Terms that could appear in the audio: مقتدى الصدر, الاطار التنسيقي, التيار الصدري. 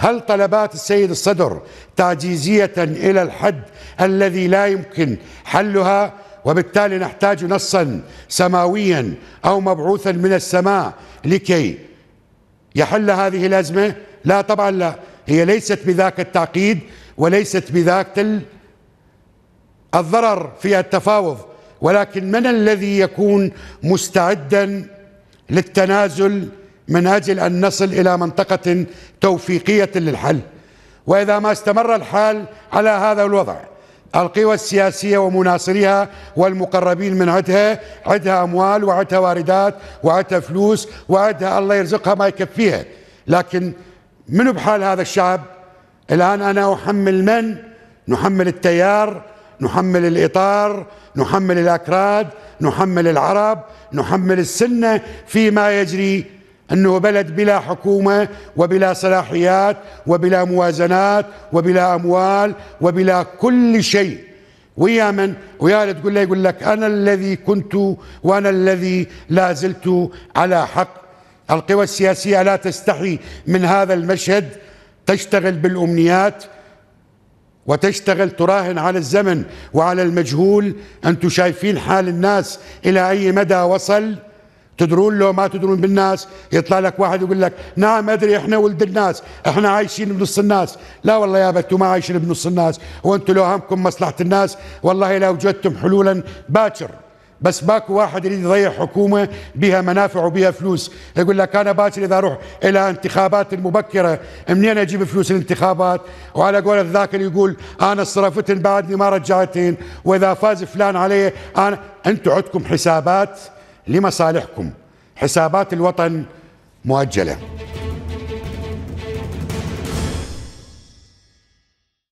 هل طلبات السيد الصدر تعجيزية إلى الحد الذي لا يمكن حلها، وبالتالي نحتاج نصا سماويا أو مبعوثا من السماء لكي يحل هذه الأزمة؟ لا طبعا لا، هي ليست بذاك التعقيد وليست بذاك الضرر في التفاوض، ولكن من الذي يكون مستعدا للتنازل من أجل أن نصل إلى منطقة توفيقية للحل؟ وإذا ما استمر الحال على هذا الوضع، القوى السياسية ومناصريها والمقربين من عندها أموال وعندها واردات وعندها فلوس وعندها الله يرزقها ما يكفيها، لكن منو بحال هذا الشعب؟ الآن أنا أحمل من؟ نحمل التيار، نحمل الإطار، نحمل الأكراد، نحمل العرب، نحمل السنة فيما يجري، أنه بلد بلا حكومة وبلا صلاحيات وبلا موازنات وبلا أموال وبلا كل شيء. ويا من؟ ويا تقول لي يقول لك أنا الذي كنت وأنا الذي لا زلت على حق. القوى السياسية لا تستحي من هذا المشهد، تشتغل بالأمنيات وتشتغل تراهن على الزمن وعلى المجهول. أنتم شايفين حال الناس إلى أي مدى وصل، تدرون لو ما تدرون بالناس. يطلع لك واحد يقول لك نعم أدري إحنا ولد الناس، إحنا عايشين بنص الناس. لا والله يا بتو ما عايشين بنص الناس، وأنتم لو همكم مصلحة الناس والله لو وجدتم حلولا باكر. بس باكو واحد يريد يضيع حكومة بها منافع وبها فلوس، يقول لك أنا باكر إذا أروح إلى انتخابات مبكرة منين أجيب فلوس الانتخابات؟ وعلى قول ذاك اللي يقول أنا صرفتن بعدني ما رجعتن، وإذا فاز فلان عليه أنا. أنتم عندكم حسابات لمصالحكم، حسابات الوطن مؤجلة.